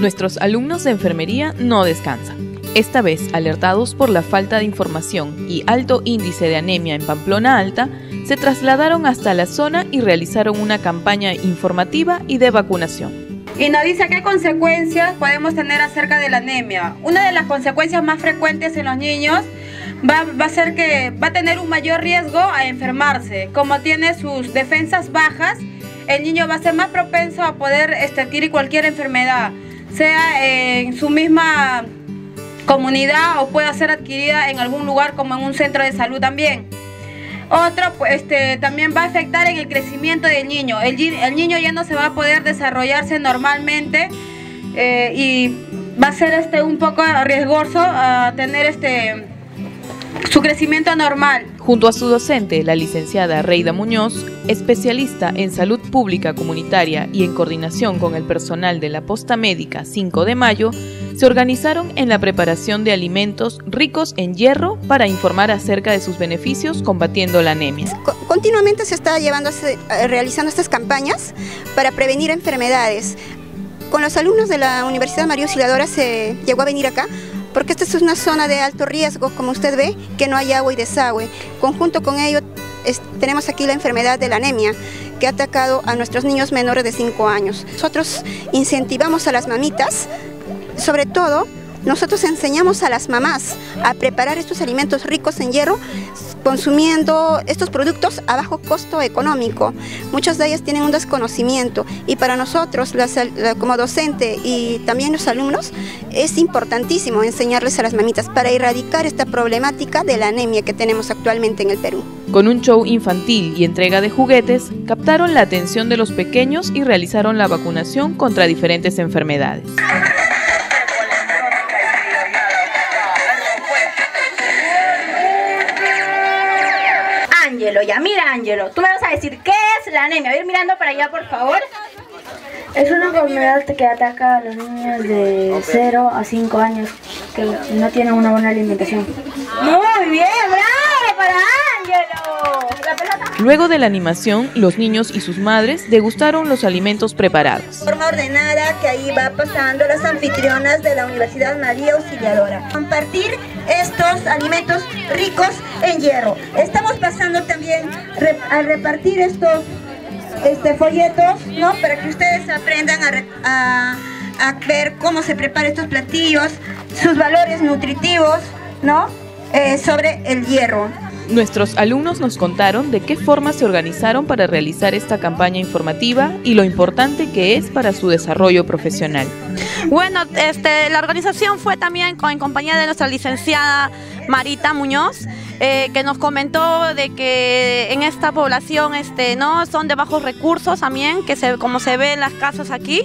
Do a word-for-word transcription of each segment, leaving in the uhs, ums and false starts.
Nuestros alumnos de enfermería no descansan. Esta vez, alertados por la falta de información y alto índice de anemia en Pamplona Alta, se trasladaron hasta la zona y realizaron una campaña informativa y de vacunación. Y nos dice qué consecuencias podemos tener acerca de la anemia. Una de las consecuencias más frecuentes en los niños va, va a ser que va a tener un mayor riesgo a enfermarse. Como tiene sus defensas bajas, el niño va a ser más propenso a poder este, adquirir cualquier enfermedad, sea eh, en su misma comunidad o pueda ser adquirida en algún lugar como en un centro de salud también. Otro, este, también va a afectar en el crecimiento del niño. El, el niño ya no se va a poder desarrollarse normalmente eh, y va a ser este, un poco riesgoso a tener este, su crecimiento normal. Junto a su docente, la licenciada Reyda Muñoz, especialista en salud pública comunitaria y en coordinación con el personal de la Posta Médica cinco de mayo, se organizaron en la preparación de alimentos ricos en hierro para informar acerca de sus beneficios combatiendo la anemia. Continuamente se está llevando, realizando estas campañas para prevenir enfermedades. Con los alumnos de la Universidad María Auxiliadora se llegó a venir acá porque esta es una zona de alto riesgo, como usted ve, que no hay agua y desagüe. Conjunto con ello es, tenemos aquí la enfermedad de la anemia, que ha atacado a nuestros niños menores de cinco años. Nosotros incentivamos a las mamitas. Sobre todo, nosotros enseñamos a las mamás a preparar estos alimentos ricos en hierro, consumiendo estos productos a bajo costo económico. Muchas de ellas tienen un desconocimiento y para nosotros, las, como docente y también los alumnos, es importantísimo enseñarles a las mamitas para erradicar esta problemática de la anemia que tenemos actualmente en el Perú. Con un show infantil y entrega de juguetes, captaron la atención de los pequeños y realizaron la vacunación contra diferentes enfermedades. Ángelo, ya mira, Ángelo, tú me vas a decir qué es la anemia. A ver, mirando para allá, por favor. Es una enfermedad que ataca a los niños de cero a cinco años que no tienen una buena alimentación. Muy bien, bravo para Ángelo. La pelota. Luego de la animación, los niños y sus madres degustaron los alimentos preparados. De forma ordenada que ahí va pasando las anfitrionas de la Universidad María Auxiliadora. Compartir estos alimentos ricos en hierro. Estamos pasando también rep a repartir estos este, folletos, ¿no? Para que ustedes aprendan a, a, a ver cómo se preparan estos platillos, sus valores nutritivos, ¿no? Eh, sobre el hierro. Nuestros alumnos nos contaron de qué forma se organizaron para realizar esta campaña informativa y lo importante que es para su desarrollo profesional. Bueno, este, la organización fue también con, en compañía de nuestra licenciada Marita Muñoz, eh, que nos comentó de que en esta población este, ¿no? son de bajos recursos también, que se, como se ve en las casas aquí,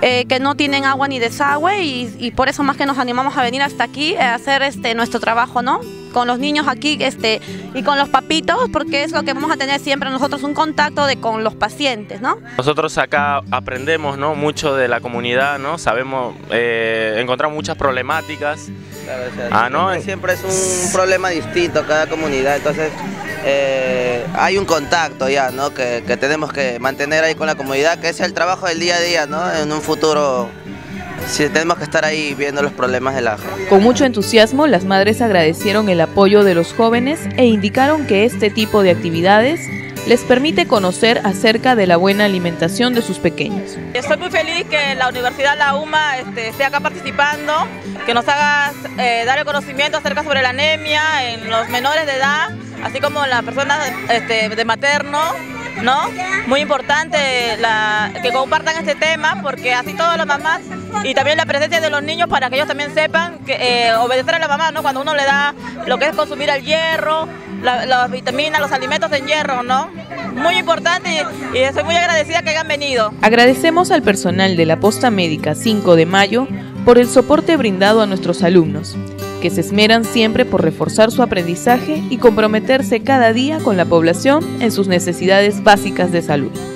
eh, que no tienen agua ni desagüe y, y por eso más que nos animamos a venir hasta aquí a hacer este, nuestro trabajo, ¿no? Con los niños aquí este, y con los papitos, porque es lo que vamos a tener siempre nosotros, un contacto de, con los pacientes, ¿no? Nosotros acá aprendemos, ¿no? mucho de la comunidad, ¿no? Sabemos, eh, encontramos muchas problemáticas. Claro, o sea, ah, ¿no? siempre es un problema distinto cada comunidad, entonces eh, hay un contacto ya, ¿no? que, que tenemos que mantener ahí con la comunidad, que es el trabajo del día a día, ¿no? En un futuro. Sí, tenemos que estar ahí viendo los problemas del ajo. Con mucho entusiasmo, las madres agradecieron el apoyo de los jóvenes e indicaron que este tipo de actividades les permite conocer acerca de la buena alimentación de sus pequeños. Estoy muy feliz que la Universidad La UMA este, esté acá participando, que nos haga eh, dar el conocimiento acerca sobre la anemia en los menores de edad, así como en las personas este, de materno. ¿No? Muy importante la, que compartan este tema porque así todas las mamás y también la presencia de los niños para que ellos también sepan que, eh, obedecer a la mamá, ¿no? Cuando uno le da lo que es consumir el hierro, la, las vitaminas, los alimentos en hierro, ¿no? Muy importante y, y estoy muy agradecida que hayan venido. Agradecemos al personal de la Posta Médica cinco de mayo por el soporte brindado a nuestros alumnos, que se esmeran siempre por reforzar su aprendizaje y comprometerse cada día con la población en sus necesidades básicas de salud.